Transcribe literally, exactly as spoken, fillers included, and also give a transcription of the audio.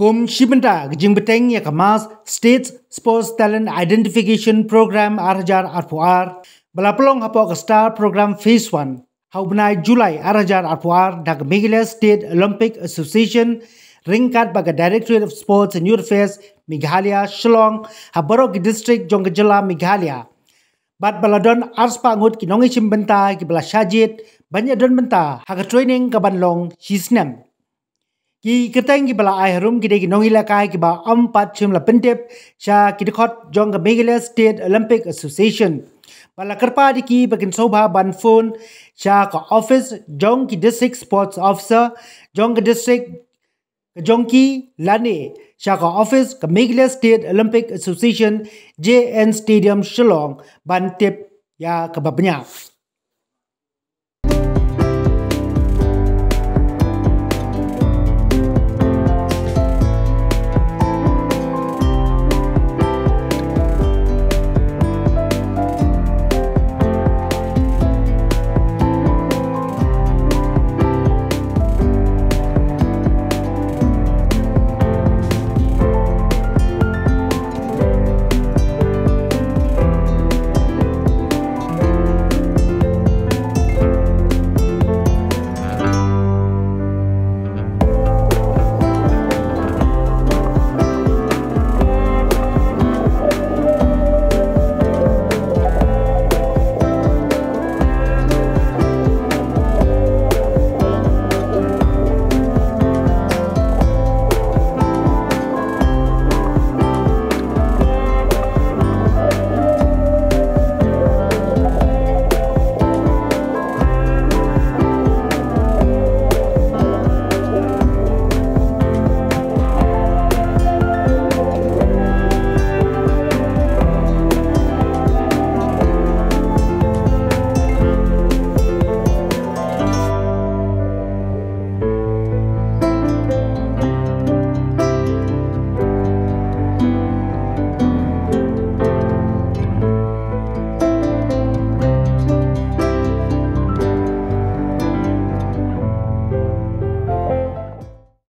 Kom Shibenta Jingbeteng Yakamas States Sports Talent Identification Program Arajar Arpuar Balapolong Hapok Star Program Phase one Haubnai July Arajar Arpuar Dag Meghalaya State Olympic Association Ringkat Baga Directorate of Sports and Youth Affairs Meghalaya Shillong Habarok District Jongjala Meghalaya Bat Baladon Arspa Ngut Kinongi Shimbenta Kibala Shajit Banyadon Benta Haga Training Kabanlong Shisnem Ki ketang ki bala ai harum ki de ki nongila kai ki ba ampat chim la pentep sha ki dikot jong Meghalaya State Olympic Association bala karpa di ki bakin sobha ban phone sha ka office jong ki district sports officer jong ki district jong ki lane sha ka office ka Meghalaya State Olympic Association J N Stadium Shillong ban tip ya ka babnya